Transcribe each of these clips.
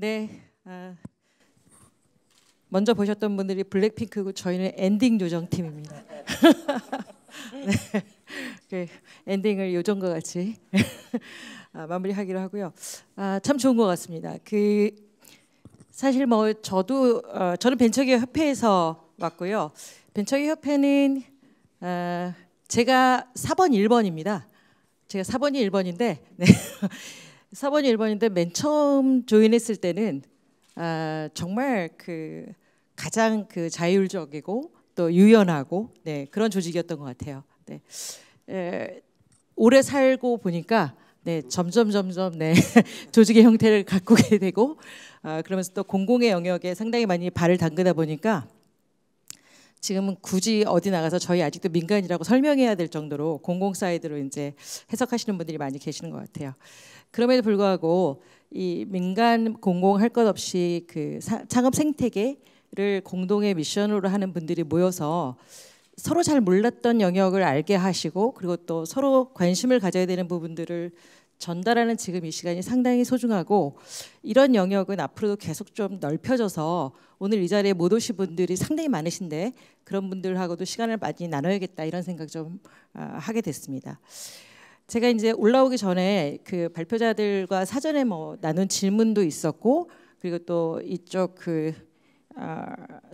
네. 먼저 보셨던 분들이 블랙핑크고 저희는 엔딩 요정팀입니다. 네. 그 엔딩을 요정과 같이 마무리하기로 하고요. 참 좋은 것 같습니다. 그 사실 뭐 저는 벤처기업 협회에서 왔고요. 벤처기업 협회는 제가 4번 1번입니다. 제가 4번이 1번인데 네. 4번이 1번인데 맨 처음 조인했을 때는 정말 그 가장 그 자율적이고 또 유연하고 네, 그런 조직이었던 것 같아요. 네. 오래 살고 보니까 네, 점점 네, 조직의 형태를 가꾸게 되고 그러면서 또 공공의 영역에 상당히 많이 발을 담그다 보니까 지금은 굳이 어디 나가서 저희 아직도 민간이라고 설명해야 될 정도로 공공 사이드로 이제 해석하시는 분들이 많이 계시는 것 같아요. 그럼에도 불구하고 이 민간 공공 할 것 없이 그 창업 생태계를 공동의 미션으로 하는 분들이 모여서 서로 잘 몰랐던 영역을 알게 하시고 그리고 또 서로 관심을 가져야 되는 부분들을 전달하는 지금 이 시간이 상당히 소중하고 이런 영역은 앞으로도 계속 좀 넓혀져서 오늘 이 자리에 못 오신 분들이 상당히 많으신데 그런 분들하고도 시간을 많이 나눠야겠다 이런 생각 좀 하게 됐습니다. 제가 이제 올라오기 전에 그 발표자들과 사전에 뭐 나눈 질문도 있었고 그리고 또 이쪽 그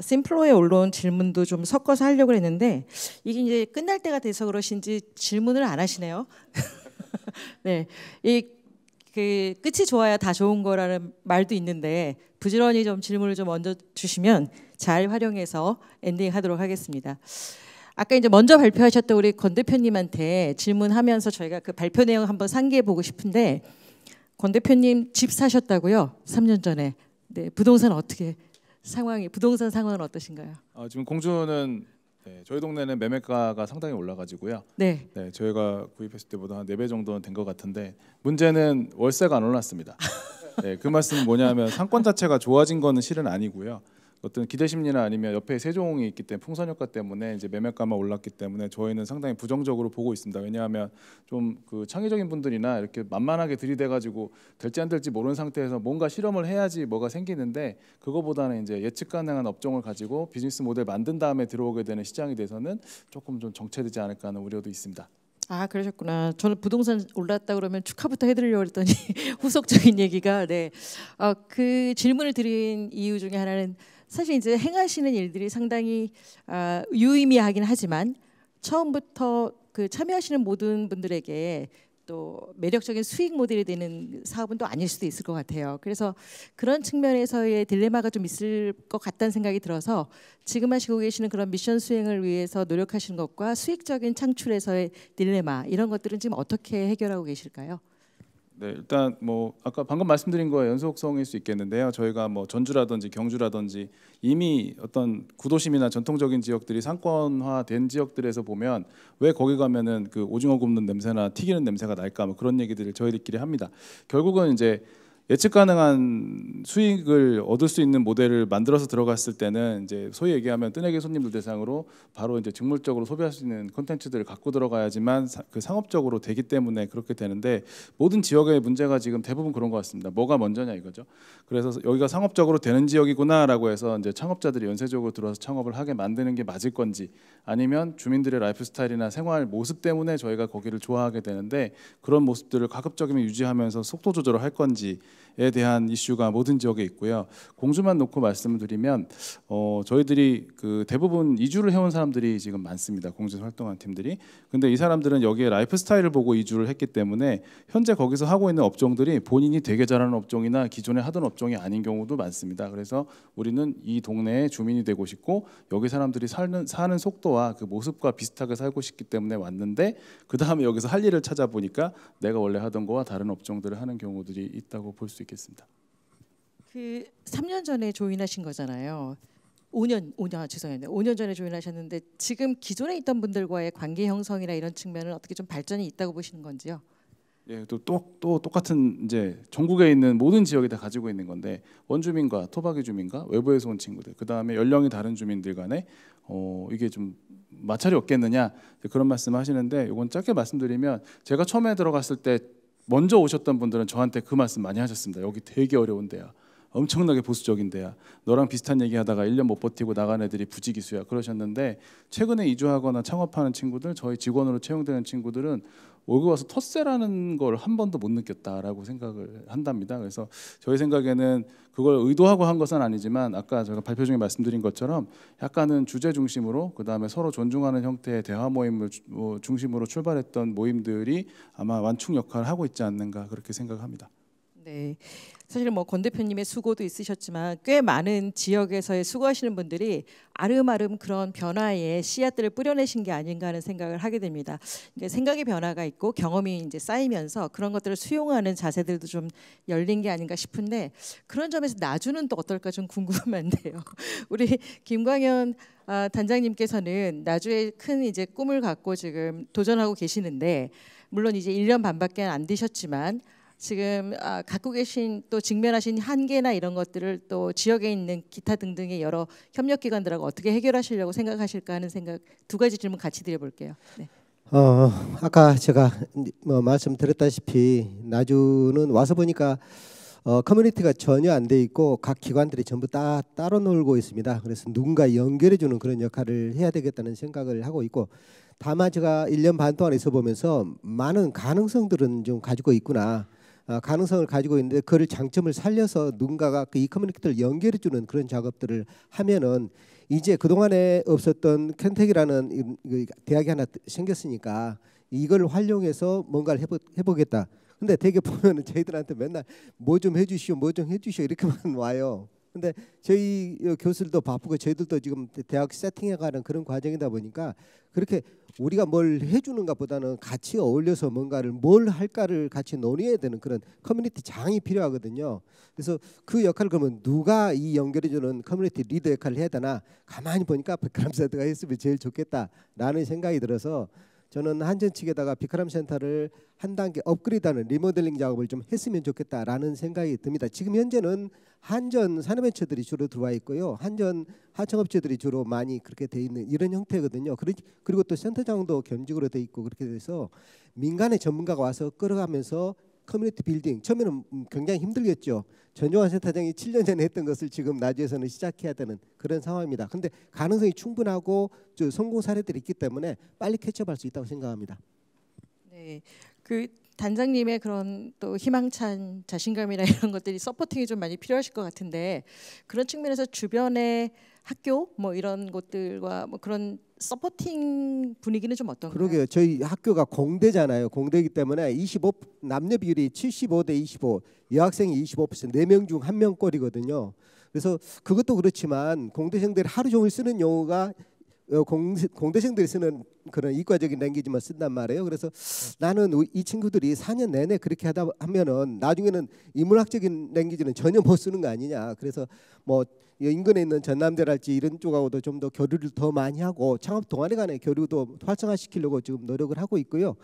심플로에 올라온 질문도 좀 섞어서 하려고 했는데 이게 이제 끝날 때가 돼서 그러신지 질문을 안 하시네요. 네, 이 그 끝이 좋아야 다 좋은 거라는 말도 있는데 부지런히 좀 질문을 좀 얹어 주시면 잘 활용해서 엔딩하도록 하겠습니다. 아까 이제 먼저 발표하셨던 우리 권 대표님한테 질문하면서 저희가 그 발표 내용 한번 상기해 보고 싶은데 권 대표님 집 사셨다고요? 3년 전에. 네, 부동산 어떻게 상황이 부동산 상황은 어떠신가요? 지금 공주는 네, 저희 동네는 매매가가 상당히 올라가지고요. 네. 네, 저희가 구입했을 때보다 한 4배 정도는 된 것 같은데 문제는 월세가 안 올랐습니다. 네, 그 말씀은 뭐냐면 상권 자체가 좋아진 거는 실은 아니고요. 어떤 기대 심리나 아니면 옆에 세종이 있기 때문에 풍선 효과 때문에 이제 매매가만 올랐기 때문에 저희는 상당히 부정적으로 보고 있습니다. 왜냐하면 좀 그 창의적인 분들이나 이렇게 만만하게 들이대가지고 될지 안 될지 모르는 상태에서 뭔가 실험을 해야지 뭐가 생기는데 그거보다는 이제 예측 가능한 업종을 가지고 비즈니스 모델 만든 다음에 들어오게 되는 시장에 대해서는 조금 좀 정체되지 않을까 하는 우려도 있습니다. 아 그러셨구나. 저는 부동산 올랐다 그러면 축하부터 해드리려고 했더니 후속적인 얘기가 네. 그 질문을 드린 이유 중에 하나는 사실 이제 행하시는 일들이 상당히 유의미하긴 하지만 처음부터 그 참여하시는 모든 분들에게 또 매력적인 수익 모델이 되는 사업은 또 아닐 수도 있을 것 같아요. 그래서 그런 측면에서의 딜레마가 좀 있을 것 같다는 생각이 들어서 지금 하시고 계시는 그런 미션 수행을 위해서 노력하시는 것과 수익적인 창출에서의 딜레마 이런 것들은 지금 어떻게 해결하고 계실까요? 네, 일단 뭐 아까 방금 말씀드린 거에 연속성일 수 있겠는데요. 저희가 뭐 전주라든지 경주라든지 이미 어떤 구도심이나 전통적인 지역들이 상권화된 지역들에서 보면 왜 거기 가면은 그 오징어 굽는 냄새나 튀기는 냄새가 날까 뭐 그런 얘기들을 저희들끼리 합니다. 결국은 이제 예측 가능한 수익을 얻을 수 있는 모델을 만들어서 들어갔을 때는 이제 소위 얘기하면 뜨내기 손님들 대상으로 바로 이제 즉물적으로 소비할 수 있는 콘텐츠들을 갖고 들어가야지만 그 상업적으로 되기 때문에 그렇게 되는데 모든 지역의 문제가 지금 대부분 그런 것 같습니다. 뭐가 먼저냐 이거죠. 그래서 여기가 상업적으로 되는 지역이구나라고 해서 이제 창업자들이 연쇄적으로 들어와서 창업을 하게 만드는 게 맞을 건지 아니면 주민들의 라이프스타일이나 생활 모습 때문에 저희가 거기를 좋아하게 되는데 그런 모습들을 가급적이면 유지하면서 속도 조절을 할 건지 에 대한 이슈가 모든 지역에 있고요. 공주만 놓고 말씀드리면 저희들이 그 대부분 이주를 해온 사람들이 지금 많습니다. 공주에서 활동한 팀들이. 근데 이 사람들은 여기에 라이프 스타일을 보고 이주를 했기 때문에 현재 거기서 하고 있는 업종들이 본인이 되게 잘하는 업종이나 기존에 하던 업종이 아닌 경우도 많습니다. 그래서 우리는 이 동네의 주민이 되고 싶고 여기 사람들이 사는 속도와 그 모습과 비슷하게 살고 싶기 때문에 왔는데 그 다음에 여기서 할 일을 찾아보니까 내가 원래 하던 거와 다른 업종들을 하는 경우들이 있다고 볼 수 있겠습니다. 그 3년 전에 조인하신 거잖아요. 5년 전에 조인하셨는데 지금 기존에 있던 분들과의 관계 형성이나 이런 측면은 어떻게 좀 발전이 있다고 보시는 건지요? 예, 또 똑같은 이제 전국에 있는 모든 지역이 다 가지고 있는 건데 원주민과 토박이 주민과 외부에서 온 친구들 그 다음에 연령이 다른 주민들 간에 이게 좀 마찰이 없겠느냐 그런 말씀하시는데 이건 짧게 말씀드리면 제가 처음에 들어갔을 때 먼저 오셨던 분들은 저한테 그 말씀 많이 하셨습니다. 여기 되게 어려운데요. 엄청나게 보수적인 데야. 너랑 비슷한 얘기하다가 1년 못 버티고 나간 애들이 부지기수야. 그러셨는데 최근에 이주하거나 창업하는 친구들, 저희 직원으로 채용되는 친구들은 월급 와서 텃세라는 걸 한 번도 못 느꼈다라고 생각을 한답니다. 그래서 저희 생각에는 그걸 의도하고 한 것은 아니지만 아까 제가 발표 중에 말씀드린 것처럼 약간은 주제 중심으로, 그다음에 서로 존중하는 형태의 대화 모임을 중심으로 출발했던 모임들이 아마 완충 역할을 하고 있지 않는가 그렇게 생각합니다. 네. 사실 뭐 권 대표님의 수고도 있으셨지만 꽤 많은 지역에서의 수고하시는 분들이 아름아름 그런 변화의 씨앗들을 뿌려내신 게 아닌가 하는 생각을 하게 됩니다. 그러니까 생각의 변화가 있고 경험이 이제 쌓이면서 그런 것들을 수용하는 자세들도 좀 열린 게 아닌가 싶은데, 그런 점에서 나주는 또 어떨까 좀 궁금한데요. 우리 김광현 단장님께서는 나주에 큰 이제 꿈을 갖고 지금 도전하고 계시는데, 물론 이제 1년 반밖에 안 되셨지만 지금 갖고 계신 또 직면하신 한계나 이런 것들을 또 지역에 있는 기타 등등의 여러 협력기관들하고 어떻게 해결하시려고 생각하실까 하는 생각, 두 가지 질문 같이 드려볼게요. 네. 아까 제가 말씀드렸다시피 나주는 와서 보니까 커뮤니티가 전혀 안 돼 있고 각 기관들이 전부 다 따로 놀고 있습니다. 그래서 누군가 연결해주는 그런 역할을 해야 되겠다는 생각을 하고 있고, 다만 제가 1년 반 동안 있어보면서 많은 가능성들은 좀 가지고 있구나. 가능성을 가지고 있는데 그를 장점을 살려서 누군가가 이 커뮤니티를 연결해 주는 그런 작업들을 하면은 이제 그동안에 없었던 켄텍이라는 대학이 하나 생겼으니까 이걸 활용해서 뭔가를 해보겠다. 근데 되게 보면은 저희들한테 맨날 뭐 좀 해주시오, 뭐 좀 해주시오 이렇게만 와요. 근데 저희 교수들도 바쁘고 저희들도 지금 대학 세팅해가는 그런 과정이다 보니까 그렇게 우리가 뭘 해주는가 보다는 같이 어울려서 뭔가를 뭘 할까를 같이 논의해야 되는 그런 커뮤니티 장이 필요하거든요. 그래서 그 역할을 그러면 누가 이 연결해주는 커뮤니티 리더 역할을 해야 되나, 가만히 보니까 백화람센터가 했으면 제일 좋겠다라는 생각이 들어서 저는 한전 측에다가 백화람 센터를 한 단계 업그레이드하는 리모델링 작업을 좀 했으면 좋겠다라는 생각이 듭니다. 지금 현재는 한전 산업벤처들이 주로 들어와 있고요. 한전 하청업체들이 주로 많이 그렇게 돼 있는 이런 형태거든요. 그리고 또 센터장도 겸직으로 돼 있고 그렇게 돼서 민간의 전문가가 와서 끌어가면서 커뮤니티 빌딩, 처음에는 굉장히 힘들겠죠. 전종환 센터장이 7년 전에 했던 것을 지금 나주에서는 시작해야 되는 그런 상황입니다. 근데 가능성이 충분하고 성공 사례들이 있기 때문에 빨리 캐치업할 수 있다고 생각합니다. 네, 그 단장님의 그런 또 희망찬 자신감이나 이런 것들이 서포팅이 좀 많이 필요하실 것 같은데, 그런 측면에서 주변의 학교 뭐 이런 곳들과 뭐 그런 서포팅 분위기는 좀 어떤가요? 그러게요. 저희 학교가 공대잖아요. 공대이기 때문에 25 남녀 비율이 75대 25, 여학생이 25%, 4명 중 1명꼴이거든요. 그래서 그것도 그렇지만 공대생들이 하루 종일 쓰는 용어가 공대생들이 쓰는 그런 이과적인 랭귀지만 쓴단 말이에요. 그래서 나는 이 친구들이 4년 내내 그렇게 하다 하면은 나중에는 인문학적인 랭귀지는 전혀 못 쓰는 거 아니냐. 그래서 뭐 인근에 있는 전남대랄지 이런 쪽하고도 좀 더 교류를 더 많이 하고 창업 동아리 간의 교류도 활성화시키려고 지금 노력을 하고 있고요.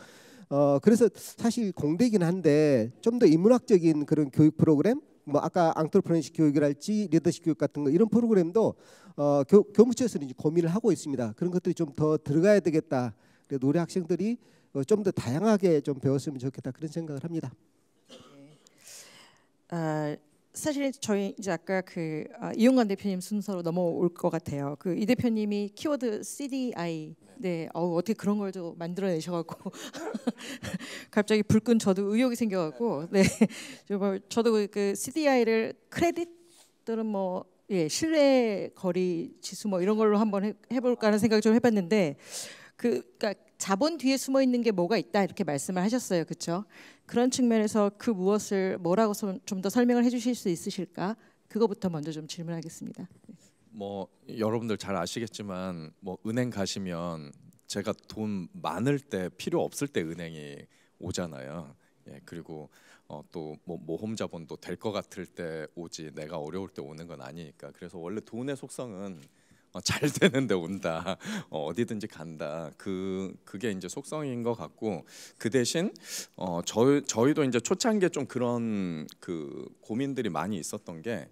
그래서 사실 공대이긴 한데 좀 더 인문학적인 그런 교육 프로그램, 뭐 아까 앙트레프레너십 교육이랄지 리더십 교육 같은 거 이런 프로그램도 교무처에서는 이제 고민을 하고 있습니다. 그런 것들이 좀 더 들어가야 되겠다. 그래서 우리 학생들이 좀 더 다양하게 좀 배웠으면 좋겠다 그런 생각을 합니다. 사실 저희 이제 아까 그 이용관 대표님 순서로 넘어올 것 같아요. 그 이 대표님이 키워드 CDI, 네, 어떻게 그런 걸 좀 만들어내셔갖고 갑자기 불끈 저도 의욕이 생겨갖고, 네, 저도 그 CDI를 크레딧 또는 뭐 예 신뢰 거리 지수 뭐 이런 걸로 한번 해볼까 하는 생각을 좀 해봤는데, 그러니까 자본 뒤에 숨어 있는 게 뭐가 있다 이렇게 말씀을 하셨어요, 그렇죠? 그런 측면에서 그 무엇을 뭐라고 좀 더 설명을 해주실 수 있으실까? 그거부터 먼저 좀 질문하겠습니다. 뭐 여러분들 잘 아시겠지만 뭐 은행 가시면 제가 돈 많을 때 필요 없을 때 은행이 오잖아요. 예, 그리고 또 뭐 모험 자본도 될 것 같을 때 오지 내가 어려울 때 오는 건 아니니까. 그래서 원래 돈의 속성은 잘 되는데 온다. 어디든지 간다. 그게 이제 속성인 것 같고, 그 대신 저희도 이제 초창기에 좀 그런 그 고민들이 많이 있었던 게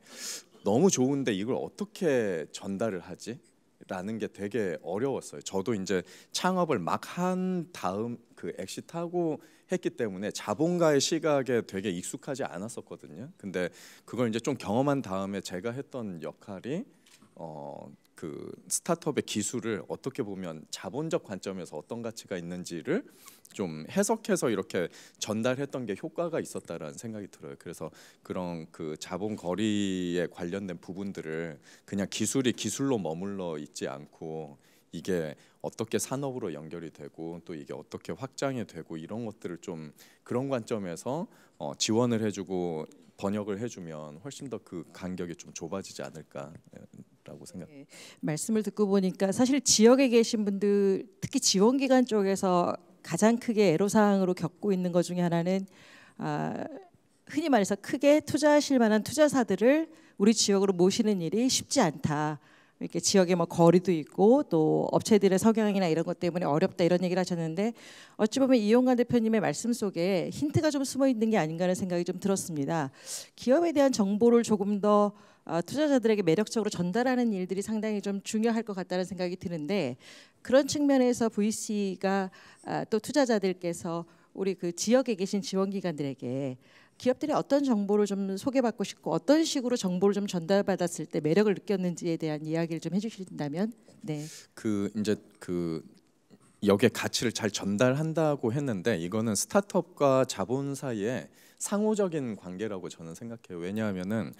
너무 좋은데 이걸 어떻게 전달을 하지? 라는 게 되게 어려웠어요. 저도 이제 창업을 막 한 다음 그 엑시트하고 했기 때문에 자본가의 시각에 되게 익숙하지 않았었거든요. 근데 그걸 이제 좀 경험한 다음에 제가 했던 역할이 그 스타트업의 기술을 어떻게 보면 자본적 관점에서 어떤 가치가 있는지를 좀 해석해서 이렇게 전달했던 게 효과가 있었다라는 생각이 들어요. 그래서 그런 그 자본 거리에 관련된 부분들을 그냥 기술이 기술로 머물러 있지 않고 이게 어떻게 산업으로 연결이 되고 또 이게 어떻게 확장이 되고 이런 것들을 좀 그런 관점에서 지원을 해주고 번역을 해주면 훨씬 더 그 간격이 좀 좁아지지 않을까. 네, 말씀을 듣고 보니까 사실 지역에 계신 분들 특히 지원기관 쪽에서 가장 크게 애로사항으로 겪고 있는 것 중에 하나는 흔히 말해서 크게 투자하실 만한 투자사들을 우리 지역으로 모시는 일이 쉽지 않다. 이렇게 지역에 뭐 거리도 있고 또 업체들의 성향이나 이런 것 때문에 어렵다 이런 얘기를 하셨는데 어찌 보면 이용관 대표님의 말씀 속에 힌트가 좀 숨어 있는 게 아닌가 하는 생각이 좀 들었습니다. 기업에 대한 정보를 조금 더 투자자들에게 매력적으로 전달하는 일들이 상당히 좀 중요할 것 같다는 생각이 드는데 그런 측면에서 VC가 또 투자자들께서 우리 그 지역에 계신 지원기관들에게 기업들이 어떤 정보를 좀 소개받고 싶고 어떤 식으로 정보를 좀 전달받았을 때 매력을 느꼈는지에 대한 이야기를 좀 해주신다면. 네. 그 이제 그 여기에 가치를 잘 전달한다고 했는데 이거는 스타트업과 자본 사이에 상호적인 관계라고 저는 생각해요. 왜냐하면은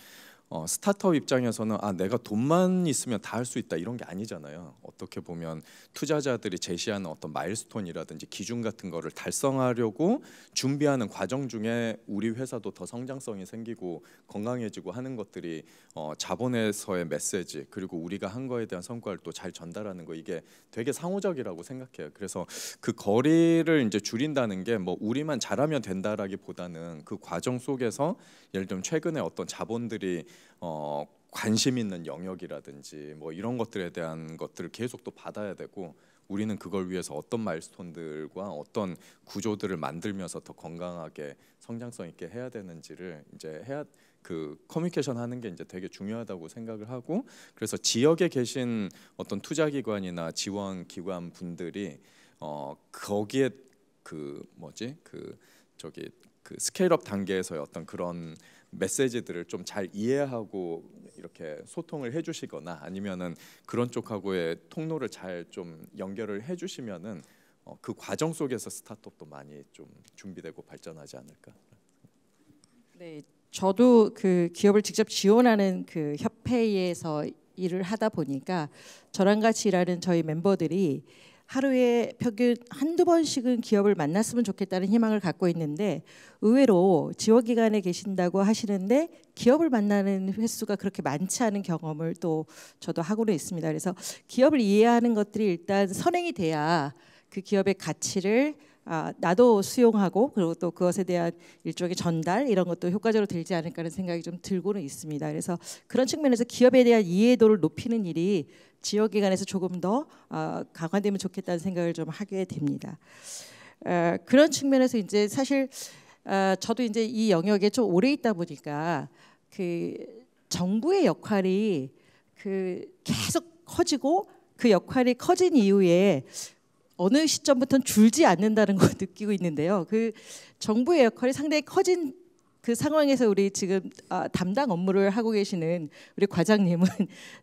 스타트업 입장에서는 내가 돈만 있으면 다 할 수 있다 이런 게 아니잖아요. 어떻게 보면 투자자들이 제시하는 어떤 마일스톤이라든지 기준 같은 거를 달성하려고 준비하는 과정 중에 우리 회사도 더 성장성이 생기고 건강해지고 하는 것들이 자본에서의 메시지 그리고 우리가 한 거에 대한 성과를 또 잘 전달하는 거 이게 되게 상호적이라고 생각해요. 그래서 그 거리를 이제 줄인다는 게 뭐 우리만 잘하면 된다라기보다는 그 과정 속에서 예를 들면 최근에 어떤 자본들이 관심 있는 영역이라든지 뭐 이런 것들에 대한 것들을 계속 또 받아야 되고 우리는 그걸 위해서 어떤 마일스톤들과 어떤 구조들을 만들면서 더 건강하게 성장성 있게 해야 되는지를 이제 해야 그 커뮤니케이션 하는 게 이제 되게 중요하다고 생각을 하고 그래서 지역에 계신 어떤 투자기관이나 지원기관 분들이 거기에 그 뭐지 그 스케일업 단계에서의 어떤 그런 메시지들을 좀 잘 이해하고 이렇게 소통을 해주시거나 아니면은 그런 쪽하고의 통로를 잘 좀 연결을 해주시면은 그 과정 속에서 스타트업도 많이 좀 준비되고 발전하지 않을까. 네, 저도 그 기업을 직접 지원하는 그 협회에서 일을 하다 보니까 저랑 같이 일하는 저희 멤버들이 하루에 평균 한두 번씩은 기업을 만났으면 좋겠다는 희망을 갖고 있는데 의외로 지원기관에 계신다고 하시는데 기업을 만나는 횟수가 그렇게 많지 않은 경험을 또 저도 하고는 있습니다. 그래서 기업을 이해하는 것들이 일단 선행이 돼야 그 기업의 가치를 나도 수용하고 그리고 또 그것에 대한 일종의 전달 이런 것도 효과적으로 들지 않을까 하는 생각이 좀 들고는 있습니다. 그래서 그런 측면에서 기업에 대한 이해도를 높이는 일이 지역기관에서 조금 더 강화되면 좋겠다는 생각을 좀 하게 됩니다. 그런 측면에서 이제 사실 저도 이제 이 영역에 좀 오래 있다 보니까 그 정부의 역할이 그 계속 커지고 그 역할이 커진 이후에 어느 시점부터는 줄지 않는다는 걸 느끼고 있는데요. 그 정부의 역할이 상당히 커진 그 상황에서 우리 지금 담당 업무를 하고 계시는 우리 과장님은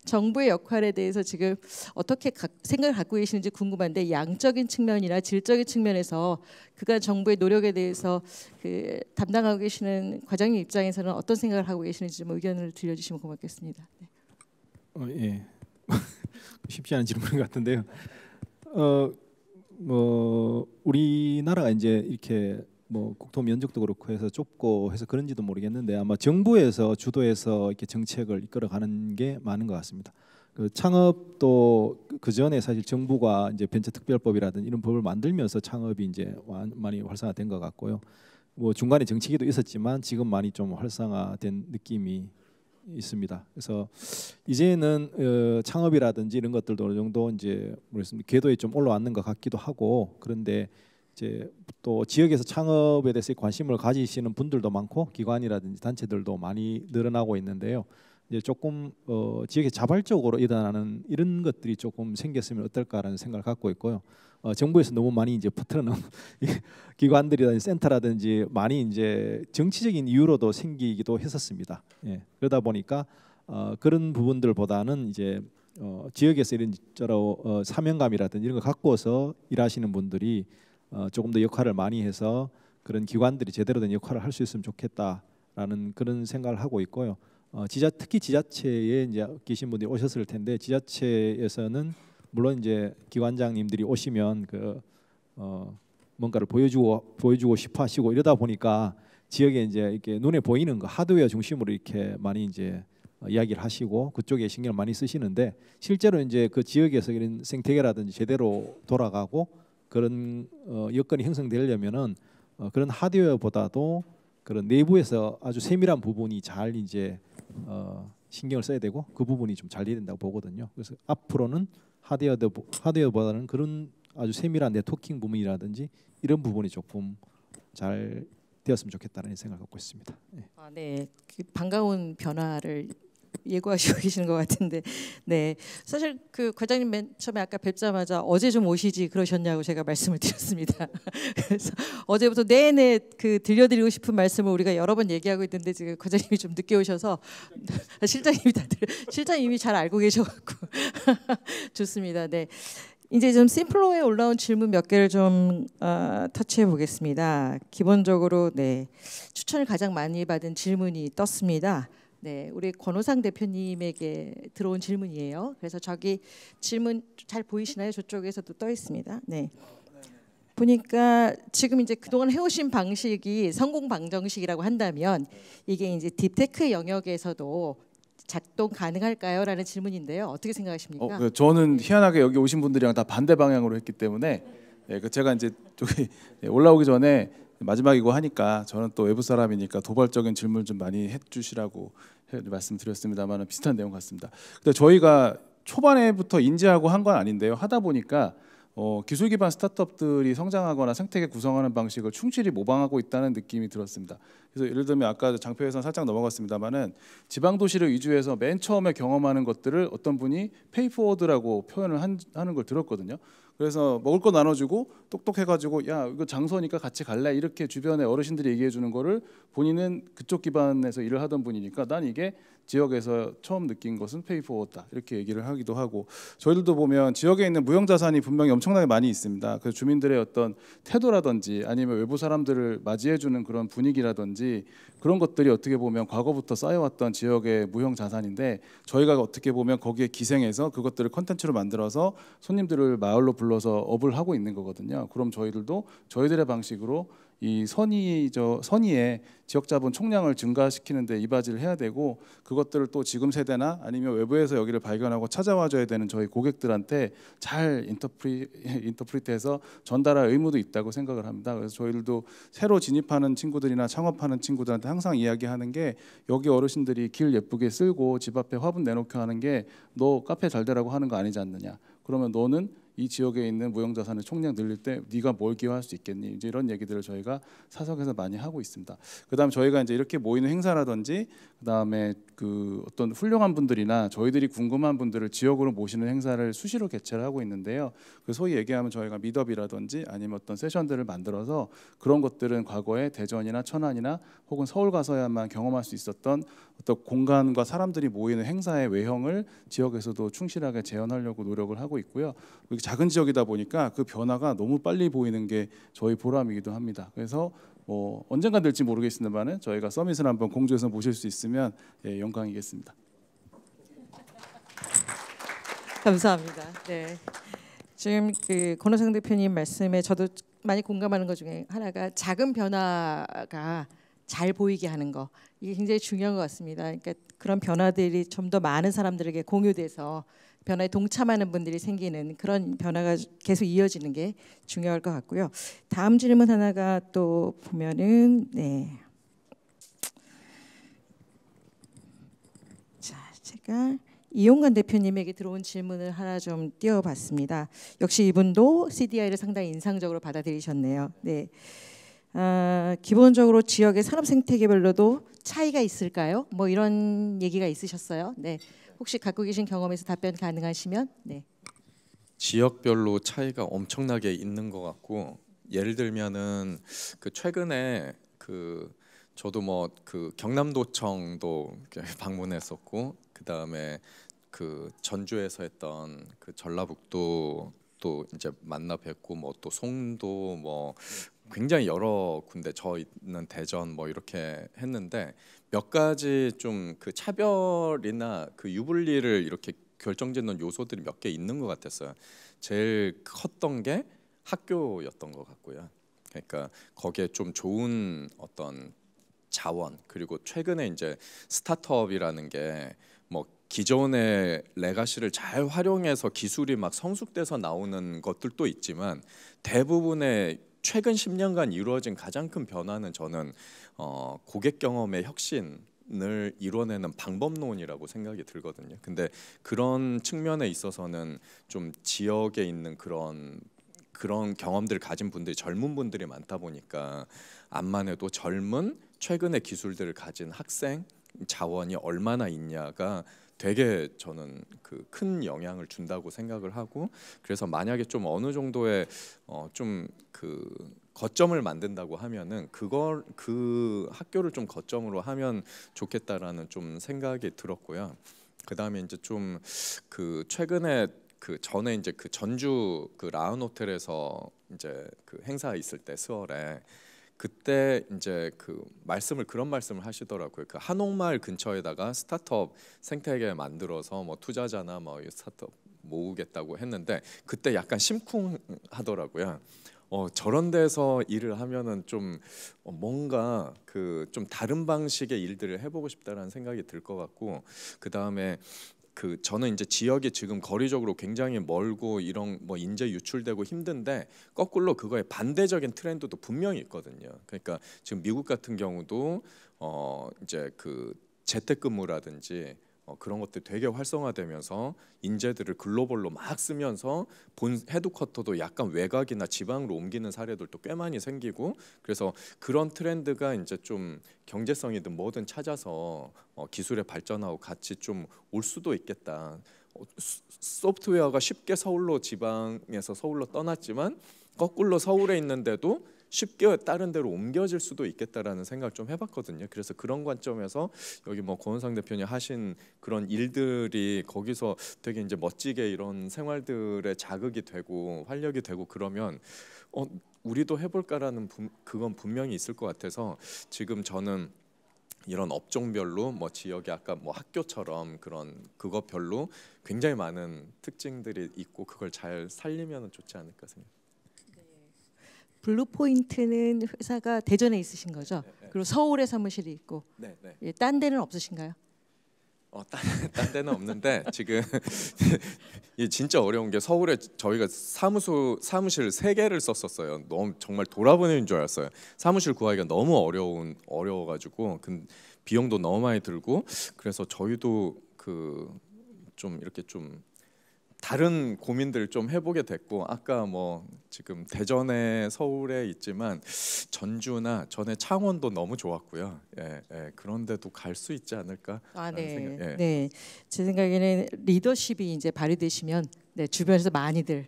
정부의 역할에 대해서 지금 어떻게 생각을 갖고 계시는지 궁금한데 양적인 측면이나 질적인 측면에서 그간 정부의 노력에 대해서 그 담당하고 계시는 과장님 입장에서는 어떤 생각을 하고 계시는지 좀 의견을 들려주시면 고맙겠습니다. 네. 예. 쉽지 않은 질문 같은데요. 뭐 우리나라가 이제 이렇게 뭐 국토 면적도 그렇고 해서 좁고 해서 그런지도 모르겠는데 아마 정부에서 주도해서 이렇게 정책을 이끌어가는 게 많은 것 같습니다. 그 창업도 그 전에 사실 정부가 이제 벤처특별법이라든지 이런 법을 만들면서 창업이 이제 많이 활성화된 것 같고요. 뭐 중간에 정책이도 있었지만 지금 많이 좀 활성화된 느낌이 있습니다. 그래서 이제는 창업이라든지 이런 것들도 어느 정도 이제 모르겠습니다. 궤도에 좀 올라왔는 것 같기도 하고 그런데 이제 또 지역에서 창업에 대해서 관심을 가지시는 분들도 많고 기관이라든지 단체들도 많이 늘어나고 있는데요. 이제 조금 지역에 자발적으로 일어나는 이런 것들이 조금 생겼으면 어떨까라는 생각을 갖고 있고요. 정부에서 너무 많이 이제 퍼트려놓은 기관들이라든지 센터라든지 많이 이제 정치적인 이유로도 생기기도 했었습니다. 예. 그러다 보니까 그런 부분들보다는 이제 지역에서 이런 저로 사명감이라든지 이런 걸 갖고서 일하시는 분들이 조금 더 역할을 많이 해서 그런 기관들이 제대로 된 역할을 할 수 있으면 좋겠다라는 그런 생각을 하고 있고요. 특히 지자체에 이제 계신 분들이 오셨을 텐데 지자체에서는 물론 이제 기관장님들이 오시면 그 뭔가를 보여주고 싶어 하시고 이러다 보니까 지역에 이제 이렇게 눈에 보이는 거 하드웨어 중심으로 이렇게 많이 이제 이야기를 하시고 그쪽에 신경을 많이 쓰시는데 실제로 이제 그 지역에서 이런 생태계라든지 제대로 돌아가고 그런 여건이 형성되려면은 그런 하드웨어보다도 그런 내부에서 아주 세밀한 부분이 잘 이제 신경을 써야 되고 그 부분이 좀 잘 돼야 된다고 보거든요. 그래서 앞으로는 하드웨어보다는 그런 아주 세밀한 네트워킹 부분이라든지 이런 부분이 조금 잘 되었으면 좋겠다는 생각을 갖고 있습니다. 네. 아, 네. 반가운 변화를 예고하시고 계시는 것 같은데, 네, 사실 그 과장님 맨 처음에 아까 뵙자마자 어제 좀 오시지 그러셨냐고 제가 말씀을 드렸습니다. 그래서 어제부터 내내 그 들려드리고 싶은 말씀을 우리가 여러 번 얘기하고 있는데 지금 과장님이 좀 늦게 오셔서 실장님이 잘 알고 계셔갖고 좋습니다. 네, 이제 좀 심플로에 올라온 질문 몇 개를 좀 터치해 보겠습니다. 기본적으로 네 추천을 가장 많이 받은 질문이 떴습니다. 네, 우리 권호상 대표님에게 들어온 질문이에요. 그래서 저기 질문 잘 보이시나요? 저쪽에서도 떠 있습니다. 네, 보니까 지금 이제 그동안 해오신 방식이 성공 방정식이라고 한다면 이게 이제 딥테크 영역에서도 작동 가능할까요? 라는 질문인데요. 어떻게 생각하십니까? 저는 희한하게 여기 오신 분들이랑 다 반대 방향으로 했기 때문에 제가 이제 저기 올라오기 전에 마지막이고 하니까 저는 또 외부 사람이니까 도발적인 질문 좀 많이 해주시라고 말씀드렸습니다만 비슷한 내용 같습니다. 근데 저희가 초반에부터 인지하고 한 건 아닌데요. 하다 보니까 기술 기반 스타트업들이 성장하거나 생태계 구성하는 방식을 충실히 모방하고 있다는 느낌이 들었습니다. 그래서 예를 들면 아까 장표에서 살짝 넘어갔습니다만은 지방 도시를 위주해서 맨 처음에 경험하는 것들을 어떤 분이 페이포워드라고 표현을 하는 걸 들었거든요. 그래서 먹을 거 나눠주고 똑똑해가지고 야 이거 장소니까 같이 갈래 이렇게 주변에 어르신들이 얘기해주는 거를 본인은 그쪽 기반에서 일을 하던 분이니까 난 이게 지역에서 처음 느낀 것은 페이포워드다 이렇게 얘기를 하기도 하고 저희들도 보면 지역에 있는 무형자산이 분명히 엄청나게 많이 있습니다. 그래서 주민들의 어떤 태도라든지 아니면 외부 사람들을 맞이해주는 그런 분위기라든지 그런 것들이 어떻게 보면 과거부터 쌓여왔던 지역의 무형자산인데 저희가 어떻게 보면 거기에 기생해서 그것들을 콘텐츠로 만들어서 손님들을 마을로 불러서 업을 하고 있는 거거든요. 그럼 저희들도 저희들의 방식으로 이 선의의 지역자본 총량을 증가시키는 데 이바지를 해야 되고 그것들을 또 지금 세대나 아니면 외부에서 여기를 발견하고 찾아와줘야 되는 저희 고객들한테 잘 인터프리트해서 전달할 의무도 있다고 생각을 합니다. 그래서 저희들도 새로 진입하는 친구들이나 창업하는 친구들한테 항상 이야기하는 게 여기 어르신들이 길 예쁘게 쓸고 집 앞에 화분 내놓고 하는 게 너 카페 잘 되라고 하는 거 아니지 않느냐. 그러면 너는 이 지역에 있는 무형자산을 총량 늘릴 때 네가 뭘 기여할 수 있겠니? 이제 이런 얘기들을 저희가 사석에서 많이 하고 있습니다. 그다음 저희가 이제 이렇게 모이는 행사라든지 그다음에 그 어떤 훌륭한 분들이나 저희들이 궁금한 분들을 지역으로 모시는 행사를 수시로 개최를 하고 있는데요. 그 소위 얘기하면 저희가 밋업이라든지 아니면 어떤 세션들을 만들어서 그런 것들은 과거에 대전이나 천안이나 혹은 서울 가서야만 경험할 수 있었던 어떤 공간과 사람들이 모이는 행사의 외형을 지역에서도 충실하게 재현하려고 노력을 하고 있고요. 작은 지역이다 보니까 그 변화가 너무 빨리 보이는 게 저희 보람이기도 합니다. 그래서 뭐 언젠가 될지 모르겠습니다만 저희가 서밋을 한번 공주에서 모실 수 있으면 예, 영광이겠습니다. 감사합니다. 네, 지금 그 권호상 대표님 말씀에 저도 많이 공감하는 것 중에 하나가 작은 변화가 잘 보이게 하는 거 이게 굉장히 중요한 것 같습니다. 그러니까 그런 변화들이 좀 더 많은 사람들에게 공유돼서 변화에 동참하는 분들이 생기는 그런 변화가 계속 이어지는 게 중요할 것 같고요. 다음 질문 하나가 또 보면은 네. 자, 제가 이용관 대표님에게 들어온 질문을 하나 좀 띄워봤습니다. 역시 이분도 CDI를 상당히 인상적으로 받아들이셨네요. 네. 기본적으로 지역의 산업 생태계별로도 차이가 있을까요? 뭐 이런 얘기가 있으셨어요. 네, 혹시 갖고 계신 경험에서 답변 가능하시면. 네. 지역별로 차이가 엄청나게 있는 것 같고, 예를 들면은 그 최근에 그 저도 뭐 그 경남도청도 방문했었고, 그 다음에 그 전주에서 했던 그 전라북도 또 이제 만나 뵙고, 뭐 또 송도, 뭐 굉장히 여러 군데, 저 있는 대전 뭐 이렇게 했는데, 몇 가지 좀 그 차별이나 그 유불리를 이렇게 결정짓는 요소들이 몇 개 있는 것 같았어요. 제일 컸던 게 학교였던 것 같고요. 그러니까 거기에 좀 좋은 어떤 자원, 그리고 최근에 이제 스타트업이라는 게 뭐 기존의 레가시를 잘 활용해서 기술이 막 성숙돼서 나오는 것들도 있지만, 대부분의 최근 10년간 이루어진 가장 큰 변화는 저는 고객 경험의 혁신을 이뤄내는 방법론이라고 생각이 들거든요. 근데 그런 측면에 있어서는 좀 지역에 있는 그런 경험들을 가진 분들이 젊은 분들이 많다 보니까, 암만 해도 젊은 최근의 기술들을 가진 학생 자원이 얼마나 있냐가 되게 저는 그 큰 영향을 준다고 생각을 하고, 그래서 만약에 좀 어느 정도의 좀 그 거점을 만든다고 하면은 그걸 그 학교를 좀 거점으로 하면 좋겠다라는 좀 생각이 들었고요. 그다음에 이제 좀 그 최근에 그 전에 이제 그 전주 그 라운 호텔에서 이제 그 행사 있을 때 수월에, 그때 이제 그 그런 말씀을 하시더라고요. 그 한옥마을 근처에다가 스타트업 생태계 만들어서 뭐 투자자나 뭐 스타트업 모으겠다고 했는데, 그때 약간 심쿵하더라고요. 저런 데서 일을 하면은 좀 뭔가 그 좀 다른 방식의 일들을 해보고 싶다라는 생각이 들 것 같고, 그 다음에 그 저는 이제 지역이 지금 거리적으로 굉장히 멀고 이런 뭐 인재 유출되고 힘든데, 거꾸로 그거에 반대적인 트렌드도 분명히 있거든요. 그러니까 지금 미국 같은 경우도 이제 그 재택근무라든지 그런 것들이 되게 활성화되면서 인재들을 글로벌로 막 쓰면서 본 헤드쿼터도 약간 외곽이나 지방으로 옮기는 사례들도 꽤 많이 생기고, 그래서 그런 트렌드가 이제 좀 경제성이든 뭐든 찾아서 기술의 발전하고 같이 좀 올 수도 있겠다. 소프트웨어가 쉽게 서울로, 지방에서 서울로 떠났지만 거꾸로 서울에 있는데도 쉽게 다른 데로 옮겨질 수도 있겠다라는 생각을 좀 해봤거든요. 그래서 그런 관점에서 여기 뭐 권호상 대표님 하신 그런 일들이 거기서 되게 이제 멋지게 이런 생활들의 자극이 되고 활력이 되고, 그러면 우리도 해볼까라는 그건 분명히 있을 것 같아서, 지금 저는 이런 업종별로 뭐 지역에 아까 뭐 학교처럼 그런 그것별로 굉장히 많은 특징들이 있고, 그걸 잘 살리면 좋지 않을까 생각합니다. 블루포인트는 회사가 대전에 있으신 거죠? 네. 그리고 서울에 사무실이 있고, 네. 예, 딴 데는 없으신가요? 딴 데는 없는데 지금 진짜 어려운 게, 서울에 저희가 사무실 3개를 썼었어요. 너무 정말 돌아보내는 줄 알았어요. 사무실 구하기가 너무 어려워가지고 비용도 너무 많이 들고, 그래서 저희도 그 좀 이렇게 좀 다른 고민들을 좀 해보게 됐고, 아까 뭐 지금 대전에 서울에 있지만 전주나 전에 창원도 너무 좋았고요. 예, 그런데도 갈 수 있지 않을까? 생각. 예. 네, 제 생각에는 리더십이 이제 발휘되시면 주변에서 많이들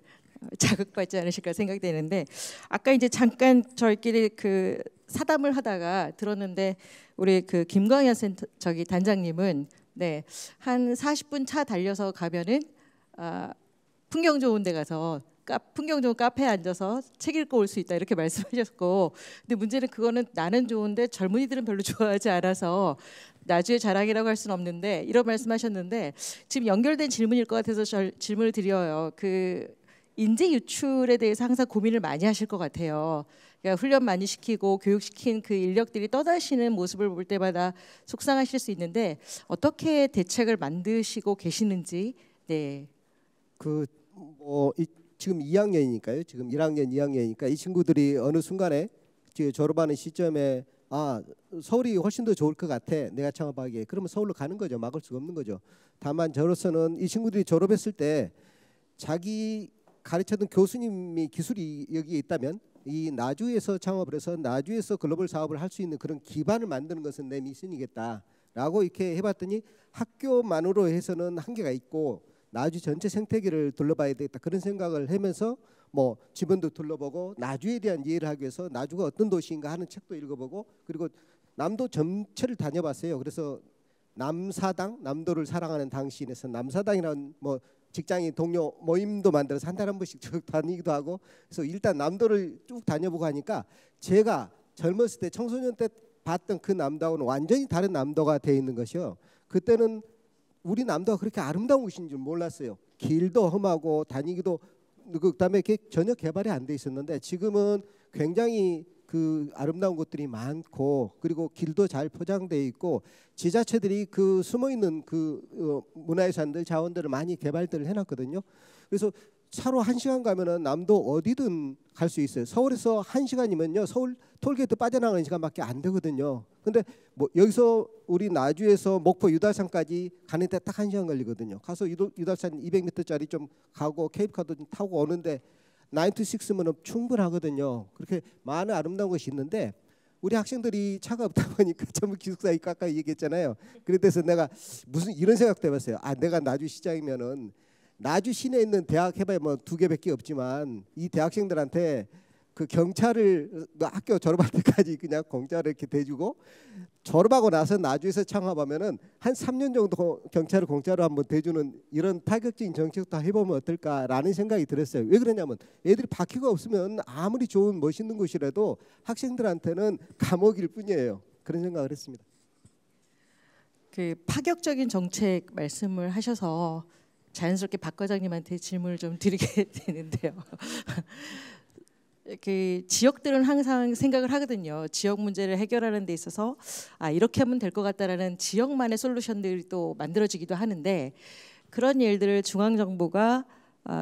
자극받지 않으실까 생각되는데, 아까 이제 잠깐 저희끼리 그 사담을 하다가 들었는데, 우리 그 김광현 단장님은 한 40분 차 달려서 가면은 풍경 좋은 데 가서 풍경 좋은 카페에 앉아서 책 읽고 올 수 있다, 이렇게 말씀하셨고, 근데 문제는 그거는 나는 좋은데 젊은이들은 별로 좋아하지 않아서 나주의 자랑이라고 할 수는 없는데, 이런 말씀하셨는데, 지금 연결된 질문일 것 같아서 질문을 드려요. 그 인재 유출에 대해서 항상 고민을 많이 하실 것 같아요. 그러니까 훈련 많이 시키고 교육시킨 그 인력들이 떠나시는 모습을 볼 때마다 속상하실 수 있는데, 어떻게 대책을 만드시고 계시는지. 네. 지금 2학년이니까요. 지금 1학년, 2학년이니까 이 친구들이 어느 순간에 졸업하는 시점에 서울이 훨씬 더 좋을 것 같아, 내가 창업하기에. 그러면 서울로 가는 거죠. 막을 수가 없는 거죠. 다만 저로서는 이 친구들이 졸업했을 때 자기 가르쳤던 교수님이 기술이 여기에 있다면 이 나주에서 창업을 해서 나주에서 글로벌 사업을 할 수 있는 그런 기반을 만드는 것은 내 미션이겠다라고 이렇게 해봤더니 학교만으로 해서는 한계가 있고 나주 전체 생태계를 둘러봐야 되겠다 그런 생각을 하면서 뭐 주변도 둘러보고 나주에 대한 이해를 하기 위해서 나주가 어떤 도시인가 하는 책도 읽어보고 그리고 남도 전체를 다녀봤어요. 그래서 남사당, 남도를 사랑하는 당시인에서 남사당이라는 뭐 직장인 동료 모임도 만들어서 한 달에 한 번씩 쭉 다니기도 하고 그래서 일단 남도를 쭉 다녀보고 하니까 제가 젊었을 때 청소년 때 봤던 그 남도하고는 완전히 다른 남도가 돼 있는 것이요. 그때는 우리 남도가 그렇게 아름다운 곳인 줄 몰랐어요. 길도 험하고 다니기도 그다음에 전혀 개발이 안 돼 있었는데 지금은 굉장히 그 아름다운 곳들이 많고 그리고 길도 잘 포장돼 있고 지자체들이 그 숨어 있는 그 문화유산들 자원들을 많이 개발들을 해놨거든요. 그래서 차로 1시간 가면은 남도 어디든 갈 수 있어요. 서울에서 1시간이면요 서울 톨게이트 빠져나가는 시간밖에 안 되거든요. 근데 뭐 여기서 우리 나주에서 목포 유달산까지 가는데 딱 1시간 걸리거든요. 가서 유달산 200m짜리 좀 가고 케이블카도 좀 타고 오는데 9to 6면 충분하거든요. 그렇게 많은 아름다운 것이 있는데 우리 학생들이 차가 없다 보니까 전부 기숙사에 가까이 얘기했잖아요. 그래서 내가 무슨 이런 생각도 해봤어요. 아 내가 나주시장이면은 나주 시내에 있는 대학 해봐야 뭐 2개밖에 없지만 이 대학생들한테 그 경찰을 학교 졸업할 때까지 그냥 공짜로 이렇게 대주고 졸업하고 나서 나주에서 창업하면은 한 3년 정도 경찰을 공짜로 한번 대주는 이런 파격적인 정책도 해보면 어떨까라는 생각이 들었어요. 왜 그러냐면 애들이 바퀴가 없으면 아무리 좋은 멋있는 곳이라도 학생들한테는 감옥일 뿐이에요. 그런 생각을 했습니다. 그 파격적인 정책 말씀을 하셔서 자연스럽게 박 과장님한테 질문을 좀 드리게 되는데요. 그 지역들은 항상 생각을 하거든요. 지역 문제를 해결하는 데 있어서 아 이렇게 하면 될 것 같다라는 지역만의 솔루션들이 또 만들어지기도 하는데 그런 일들을 중앙정부가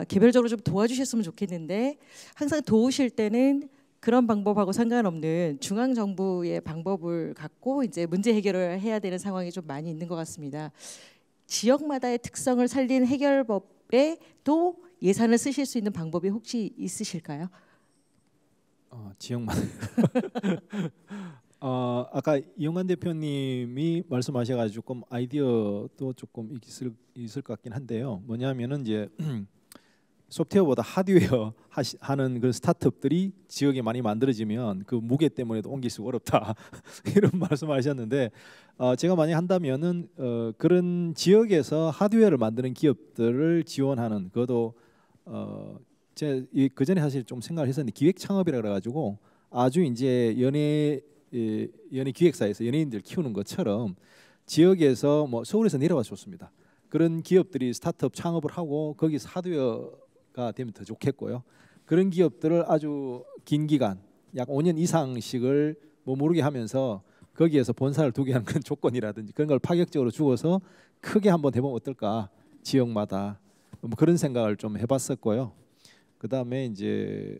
개별적으로 좀 도와주셨으면 좋겠는데 항상 도우실 때는 그런 방법하고 상관없는 중앙정부의 방법을 갖고 이제 문제 해결을 해야 되는 상황이 좀 많이 있는 것 같습니다. 지역마다의 특성을 살린 해결법에 또 예산을 쓰실 수 있는 방법이 혹시 있으실까요? 지역마다 아까 이용관 대표님이 말씀하셔가지고 조금 아이디어도 조금 있을 것 같긴 한데요. 뭐냐면은 이제 소프트웨어보다 하드웨어 하는 그 스타트업들이 지역에 많이 만들어지면 그 무게 때문에도 옮기수가 어렵다 이런 말씀하셨는데 제가 많이 한다면은 그런 지역에서 하드웨어를 만드는 기업들을 지원하는 그것도 제 그전에 사실 좀 생각을 했었는데 기획 창업이라 그래가지고 아주 이제 연예 기획사에서 연예인들 키우는 것처럼 지역에서 뭐 서울에서 내려와 좋습니다. 그런 기업들이 스타트업 창업을 하고 거기서 하드웨어가 되면 더 좋겠고요. 그런 기업들을 아주 긴 기간 약 5년 이상씩을 머무르게 하면서 거기에서 본사를 두게 하는 그런 조건이라든지 그런 걸 파격적으로 주어서 크게 한번 해보면 어떨까 지역마다 뭐 그런 생각을 좀 해봤었고요. 그다음에 이제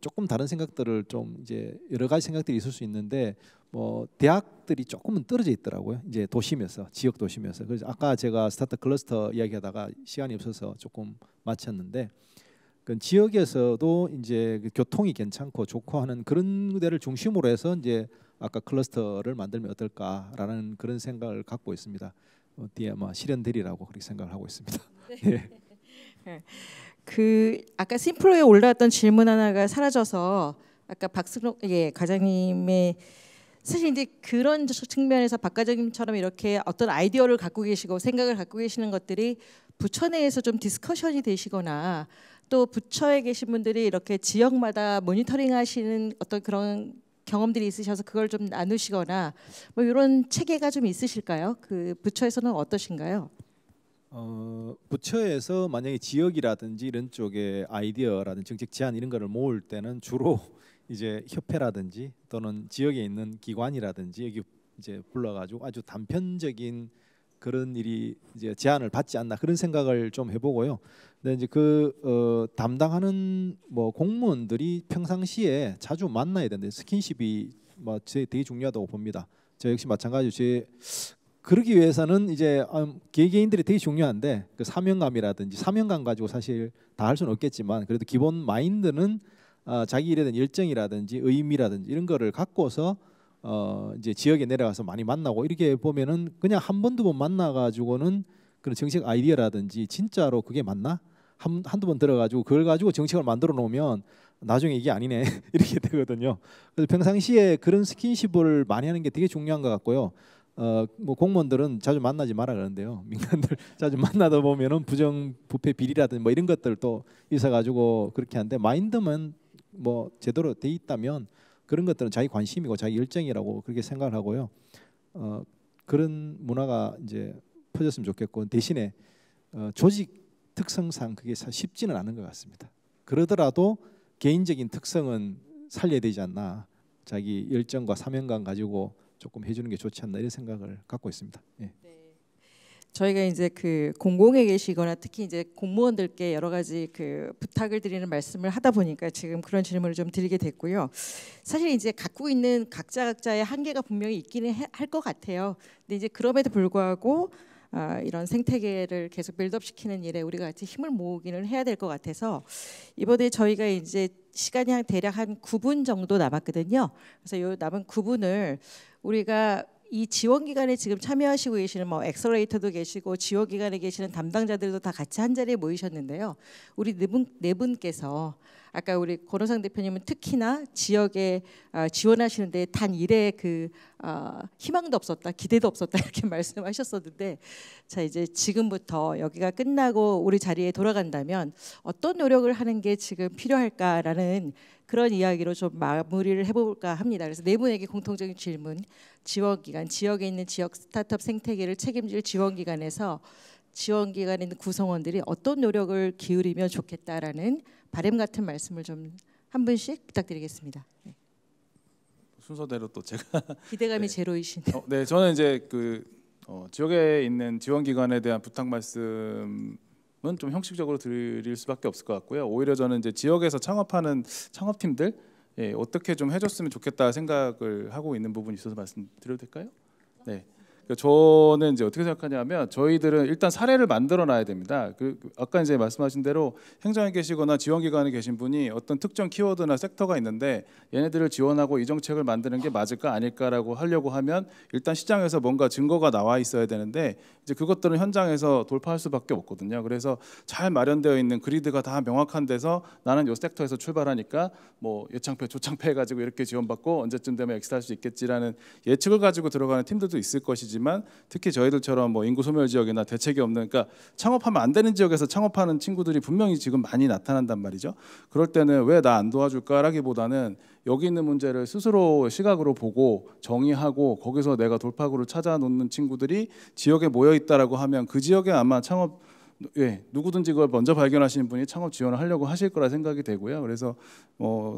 조금 다른 생각들을 좀 이제 여러 가지 생각들이 있을 수 있는데 뭐 대학들이 조금은 떨어져 있더라고요. 이제 도심에서 지역 도심에서. 그래서 아까 제가 스타트 클러스터 이야기하다가 시간이 없어서 조금 마쳤는데 그 지역에서도 이제 교통이 괜찮고 좋고 하는 그런 데를 중심으로 해서 이제 아까 클러스터를 만들면 어떨까라는 그런 생각을 갖고 있습니다. 뒤에 아마 실현되리라고 그렇게 생각을 하고 있습니다. 네. 그 아까 심플로에 올라왔던 질문 하나가 사라져서 아까 박승록 과장님의 사실 이제 그런 측면에서 박 과장님처럼 이렇게 어떤 아이디어를 갖고 계시고 생각을 갖고 계시는 것들이 부처 내에서 좀 디스커션이 되시거나 또 부처에 계신 분들이 이렇게 지역마다 모니터링 하시는 어떤 그런 경험들이 있으셔서 그걸 좀 나누시거나 뭐 이런 체계가 좀 있으실까요? 그 부처에서는 어떠신가요? 부처에서 만약에 지역이라든지 이런 쪽의 아이디어라든지 정책 제안 이런 거를 모을 때는 주로 이제 협회라든지 또는 지역에 있는 기관이라든지 여기 이제 불러가지고 아주 단편적인 그런 일이 이제 제안을 받지 않나 그런 생각을 좀 해보고요. 근데 이제 그 담당하는 뭐 공무원들이 평상시에 자주 만나야 되는데 스킨십이 뭐 되게 중요하다고 봅니다. 저 역시 마찬가지로 제 그러기 위해서는 이제 개개인들이 되게 중요한데 그 사명감이라든지 사명감 가지고 사실 다 할 수는 없겠지만 그래도 기본 마인드는 자기 일에 대한 열정이라든지 의미라든지 이런 거를 갖고서 이제 지역에 내려가서 많이 만나고, 이렇게 보면은 그냥 한 번 두 번 만나 가지고는 그런 정책 아이디어라든지 진짜로 그게 맞나? 한두 번 들어 가지고 그걸 가지고 정책을 만들어 놓으면 나중에 이게 아니네 이렇게 되거든요. 그래서 평상시에 그런 스킨십을 많이 하는 게 되게 중요한 것 같고요. 뭐 공무원들은 자주 만나지 마라 그러는데요. 민간들 자주 만나다 보면은 부정 부패 비리라든지 뭐 이런 것들 또 있어 가지고 그렇게 하는데, 마인드만 뭐 제대로 돼 있다면 그런 것들은 자기 관심이고 자기 열정이라고 그렇게 생각을 하고요. 그런 문화가 이제 퍼졌으면 좋겠고, 대신에 조직 특성상 그게 쉽지는 않은 것 같습니다. 그러더라도 개인적인 특성은 살려야 되지 않나, 자기 열정과 사명감 가지고 조금 해주는 게 좋지 않나 이런 생각을 갖고 있습니다. 예. 네. 저희가 이제 그 공공에 계시거나 특히 이제 공무원들께 여러 가지 그 부탁을 드리는 말씀을 하다 보니까 지금 그런 질문을 좀 드리게 됐고요. 사실 이제 갖고 있는 각자의 한계가 분명히 있기는 할 것 같아요. 근데 이제 그럼에도 불구하고 이런 생태계를 계속 빌드업시키는 일에 우리가 같이 힘을 모으기는 해야 될 것 같아서, 이번에 저희가 이제 시간이 대략 한 9분 정도 남았거든요. 그래서 요 남은 9분을 우리가 이 지원 기관에 지금 참여하시고 계시는 뭐 엑셀레이터도 계시고 지원 기관에 계시는 담당자들도 다 같이 한 자리에 모이셨는데요. 우리 네 분께서 아까 우리 권호상 대표님은 특히나 지역에 지원하시는데 단 일에 그 희망도 없었다, 기대도 없었다 이렇게 말씀하셨었는데, 자 이제 지금부터 여기가 끝나고 우리 자리에 돌아간다면 어떤 노력을 하는 게 지금 필요할까라는 그런 이야기로 좀 마무리를 해볼까 합니다. 그래서 네 분에게 공통적인 질문, 지원기관, 지역에 있는 지역 스타트업 생태계를 책임질 지원기관에서 지원기관에 있는 구성원들이 어떤 노력을 기울이면 좋겠다라는 바람 같은 말씀을 좀 한 분씩 부탁드리겠습니다. 네. 순서대로 또 제가 기대감이 네. 제로이신. 네, 저는 이제 그 지역에 있는 지원기관에 대한 부탁 말씀은 좀 형식적으로 드릴 수밖에 없을 것 같고요. 오히려 저는 이제 지역에서 창업하는 창업팀들 예, 어떻게 좀 해줬으면 좋겠다 생각을 하고 있는 부분이 있어서 말씀드려도 될까요? 네. 저는 이제 어떻게 생각하냐면, 저희들은 일단 사례를 만들어놔야 됩니다. 아까 이제 말씀하신 대로 행정에 계시거나 지원기관에 계신 분이 어떤 특정 키워드나 섹터가 있는데 얘네들을 지원하고 이 정책을 만드는 게 맞을까 아닐까라고 하려고 하면 일단 시장에서 뭔가 증거가 나와 있어야 되는데, 이제 그것들은 현장에서 돌파할 수밖에 없거든요. 그래서 잘 마련되어 있는 그리드가 다 명확한 데서 나는 이 섹터에서 출발하니까 뭐 예창패, 조창패 해가지고 이렇게 지원받고 언제쯤 되면 엑스트할 수 있겠지라는 예측을 가지고 들어가는 팀들도 있을 것이지, 특히 저희들처럼 뭐 인구 소멸 지역이나 대책이 없는, 그러니까 창업하면 안 되는 지역에서 창업하는 친구들이 분명히 지금 많이 나타난단 말이죠. 그럴 때는 왜 나 안 도와줄까라기보다는 여기 있는 문제를 스스로 시각으로 보고 정의하고 거기서 내가 돌파구를 찾아 놓는 친구들이 지역에 모여 있다라고 하면 그 지역에 아마 창업 누구든지 그걸 먼저 발견하시는 분이 창업 지원을 하려고 하실 거라 생각이 되고요. 그래서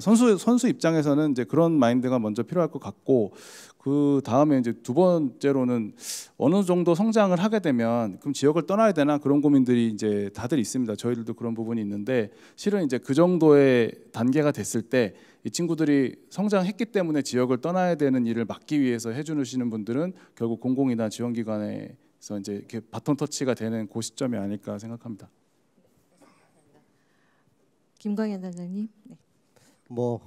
선수 입장에서는 이제 그런 마인드가 먼저 필요할 것 같고, 그 다음에 이제 두 번째로는 어느 정도 성장을 하게 되면 그럼 지역을 떠나야 되나, 그런 고민들이 이제 다들 있습니다. 저희들도 그런 부분이 있는데, 실은 이제 그 정도의 단계가 됐을 때 이 친구들이 성장했기 때문에 지역을 떠나야 되는 일을 막기 위해서 해주시는 분들은 결국 공공이나 지원기관에 그래서 이제 이렇게 바톤 터치가 되는 그 시점이 아닐까 생각합니다. 김광현 단장님. 네. 뭐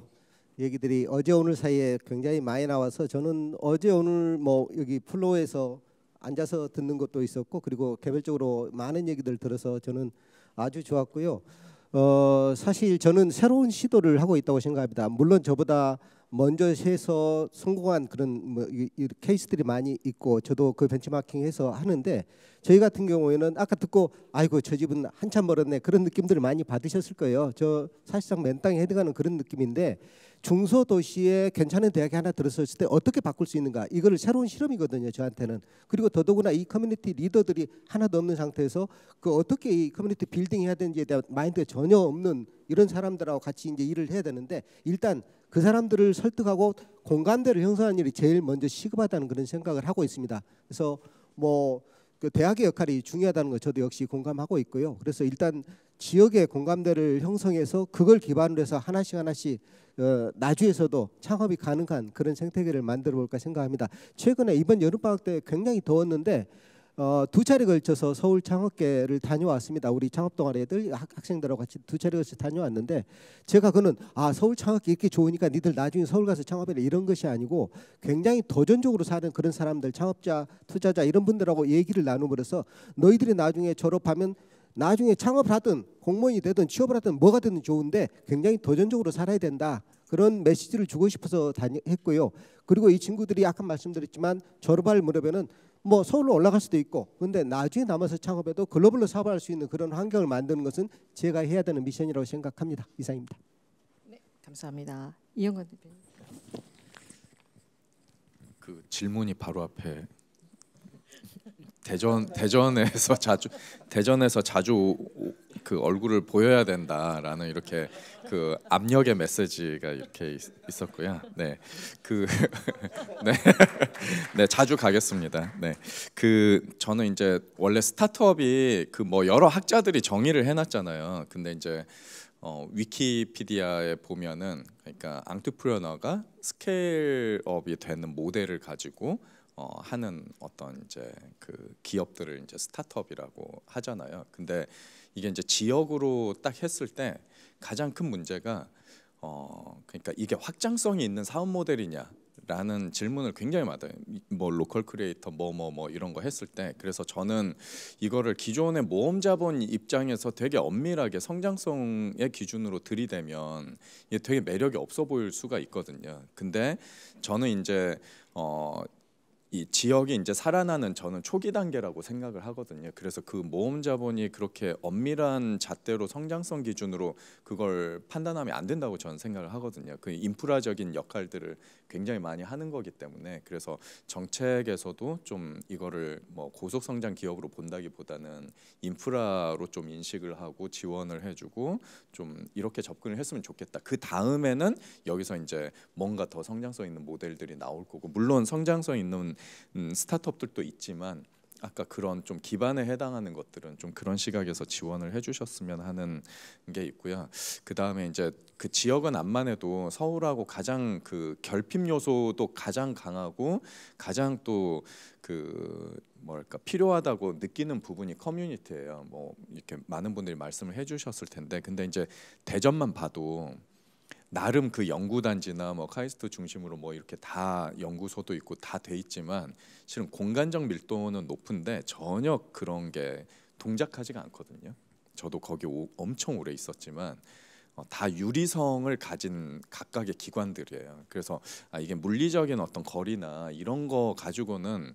얘기들이 어제 오늘 사이에 굉장히 많이 나와서, 저는 어제 오늘 뭐 여기 플로어에서 앉아서 듣는 것도 있었고, 그리고 개별적으로 많은 얘기들 들어서 저는 아주 좋았고요. 사실 저는 새로운 시도를 하고 있다고 생각합니다. 물론 저보다 먼저 해서 성공한 그런 뭐 케이스들이 많이 있고, 저도 그 벤치마킹해서 하는데, 저희 같은 경우에는 아까 듣고 아이고 저 집은 한참 멀었네 그런 느낌들을 많이 받으셨을 거예요. 저 사실상 맨 땅에 헤딩하는 그런 느낌인데, 중소도시에 괜찮은 대학이 하나 들어섰을 때 어떻게 바꿀 수 있는가, 이거를 새로운 실험이거든요 저한테는. 그리고 더더구나 이 커뮤니티 리더들이 하나도 없는 상태에서 그 어떻게 이 커뮤니티 빌딩 해야 되는지에 대한 마인드가 전혀 없는 이런 사람들하고 같이 이제 일을 해야 되는데, 일단 그 사람들을 설득하고 공감대를 형성하는 일이 제일 먼저 시급하다는 그런 생각을 하고 있습니다. 그래서 뭐 그 대학의 역할이 중요하다는 거 저도 역시 공감하고 있고요. 그래서 일단 지역의 공감대를 형성해서 그걸 기반으로 해서 하나씩 나주에서도 창업이 가능한 그런 생태계를 만들어 볼까 생각합니다. 최근에 이번 여름방학 때 굉장히 더웠는데 두 차례 걸쳐서 서울 창업계를 다녀왔습니다. 우리 창업 동아리 애들 학생들하고 같이 두 차례 걸쳐서 다녀왔는데, 제가 그는 서울 창업계 이렇게 좋으니까 니들 나중에 서울 가서 창업해라 이런 것이 아니고 굉장히 도전적으로 사는 그런 사람들, 창업자, 투자자 이런 분들하고 얘기를 나누면서 너희들이 나중에 졸업하면 나중에 창업을 하든 공무원이 되든 취업을 하든 뭐가 되든 좋은데 굉장히 도전적으로 살아야 된다. 그런 메시지를 주고 싶어서 했고요. 그리고 이 친구들이 아까 말씀드렸지만 졸업할 무렵에는 뭐 서울로 올라갈 수도 있고, 근데 나중에 남아서 창업해도 글로벌로 사업할 수 있는 그런 환경을 만드는 것은 제가 해야 되는 미션이라고 생각합니다. 이상입니다. 네, 감사합니다. 이용관 대표님. 그 질문이 바로 앞에 대전에서 자주 그 얼굴을 보여야 된다라는 이렇게 그 압력의 메시지가 이렇게 있었고요. 네, 그 네, 자주 가겠습니다. 네, 그 저는 이제 원래 스타트업이 그 뭐 여러 학자들이 정의를 해놨잖아요. 근데 이제 위키피디아에 보면은 그러니까 앙투프레너가 스케일업이 되는 모델을 가지고 하는 어떤 이제 그 기업들을 이제 스타트업이라고 하잖아요. 근데 이게 이제 지역으로 딱 했을 때 가장 큰 문제가 그러니까 이게 확장성이 있는 사업 모델이냐라는 질문을 굉장히 많아요. 뭐 로컬 크리에이터 뭐 이런 거 했을 때. 그래서 저는 이거를 기존의 모험 자본 입장에서 되게 엄밀하게 성장성의 기준으로 들이대면 이게 되게 매력이 없어 보일 수가 있거든요. 근데 저는 이제 이 지역이 이제 살아나는 저는 초기 단계라고 생각을 하거든요. 그래서 그 모험 자본이 그렇게 엄밀한 잣대로 성장성 기준으로 그걸 판단하면 안 된다고 저는 생각을 하거든요. 그 인프라적인 역할들을 굉장히 많이 하는 거기 때문에. 그래서 정책에서도 좀 이거를 뭐 고속 성장 기업으로 본다기보다는 인프라로 좀 인식을 하고 지원을 해주고 좀 이렇게 접근을 했으면 좋겠다. 그 다음에는 여기서 이제 뭔가 더 성장성 있는 모델들이 나올 거고, 물론 성장성 있는 스타트업들도 있지만 아까 그런 좀 기반에 해당하는 것들은 좀 그런 시각에서 지원을 해주셨으면 하는 게 있고요. 그 다음에 이제 그 지역은 암만 해도 서울하고 가장 그 결핍 요소도 가장 강하고 가장 또 그 뭐랄까 필요하다고 느끼는 부분이 커뮤니티예요. 뭐 이렇게 많은 분들이 말씀을 해주셨을 텐데, 근데 이제 대전만 봐도 나름 그 연구단지나 뭐 카이스트 중심으로 뭐 이렇게 다 연구소도 있고 다 돼 있지만 실은 공간적 밀도는 높은데 전혀 그런 게 동작하지가 않거든요. 저도 거기 엄청 오래 있었지만 다 유리성을 가진 각각의 기관들이에요. 그래서 이게 물리적인 어떤 거리나 이런 거 가지고는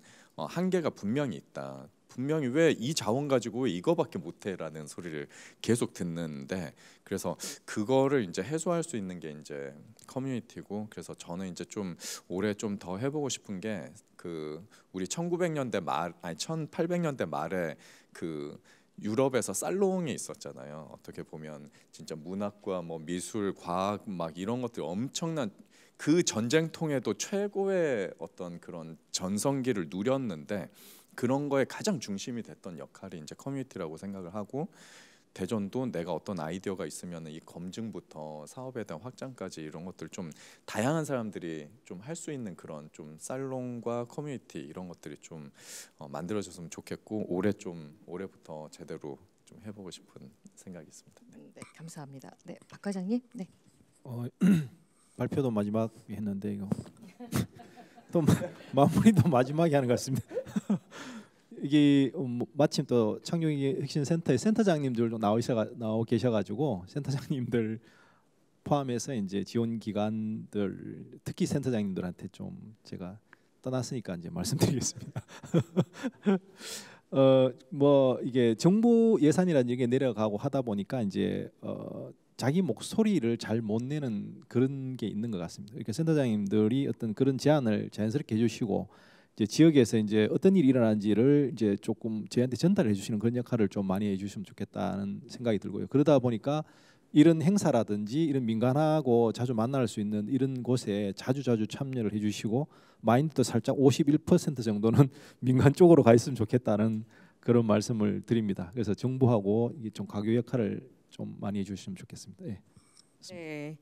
한계가 분명히 있다. 분명히 왜 이 자원 가지고 왜 이거밖에 못해라는 소리를 계속 듣는데, 그래서 그거를 이제 해소할 수 있는 게 이제 커뮤니티고, 그래서 저는 이제 좀 올해 좀 더 해보고 싶은 게 그 우리 1800년대 말에 그 유럽에서 살롱이 있었잖아요. 어떻게 보면 진짜 문학과 뭐 미술, 과학 막 이런 것들이 엄청난 그 전쟁통에도 최고의 어떤 그런 전성기를 누렸는데 그런 거에 가장 중심이 됐던 역할이 이제 커뮤니티라고 생각을 하고, 대전도 내가 어떤 아이디어가 있으면 이 검증부터 사업에 대한 확장까지 이런 것들 좀 다양한 사람들이 좀 할 수 있는 그런 좀 살롱과 커뮤니티 이런 것들이 좀 만들어졌으면 좋겠고, 올해부터 제대로 좀 해보고 싶은 생각이 있습니다. 네, 감사합니다. 네, 박 과장님. 네. 발표도 마지막 했는데 이거 또 마무리도 마지막에 하는 것 같습니다. 이게 마침 또 창녕이 혁신센터의 센터장님들도 나와 계셔가지고 센터장님들 포함해서 이제 지원 기관들, 특히 센터장님들한테 좀 제가 떠났으니까 이제 말씀드리겠습니다. 뭐 이게 정부 예산이라는 얘기 내려가고 하다 보니까 이제 자기 목소리를 잘 못 내는 그런 게 있는 것 같습니다. 이렇게 센터장님들이 어떤 그런 제안을 자연스럽게 해주시고 이제 지역에서 이제 어떤 일이 일어나는지를 이제 조금 저희한테 전달해 주시는 그런 역할을 좀 많이 해주시면 좋겠다는 생각이 들고요. 그러다 보니까 이런 행사라든지 이런 민간하고 자주 만날 수 있는 이런 곳에 자주 참여를 해주시고 마인드도 살짝 51% 정도는 민간 쪽으로 가 있으면 좋겠다는 그런 말씀을 드립니다. 그래서 정부하고 이게 좀 가교 역할을 좀 많이 해주시면 좋겠습니다. 예. 네.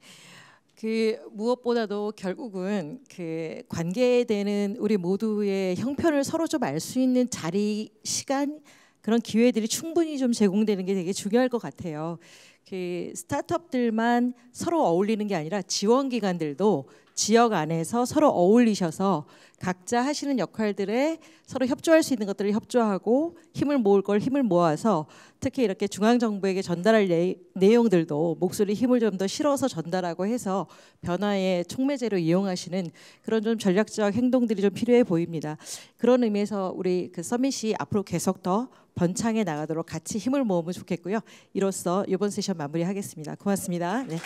그 무엇보다도 결국은 그 관계되는 우리 모두의 형편을 서로 좀 알 수 있는 자리, 시간, 그런 기회들이 충분히 좀 제공되는 게 되게 중요할 것 같아요. 그 스타트업들만 서로 어울리는 게 아니라 지원기관들도 지역 안에서 서로 어울리셔서 각자 하시는 역할들에 서로 협조할 수 있는 것들을 협조하고 힘을 모을 걸 힘을 모아서 특히 이렇게 중앙정부에게 전달할 내용들도 목소리 힘을 좀 더 실어서 전달하고 해서 변화의 촉매제로 이용하시는 그런 좀 전략적 행동들이 좀 필요해 보입니다. 그런 의미에서 우리 그 서밋이 앞으로 계속 더 번창해 나가도록 같이 힘을 모으면 좋겠고요. 이로써 이번 세션 마무리하겠습니다. 고맙습니다. 네.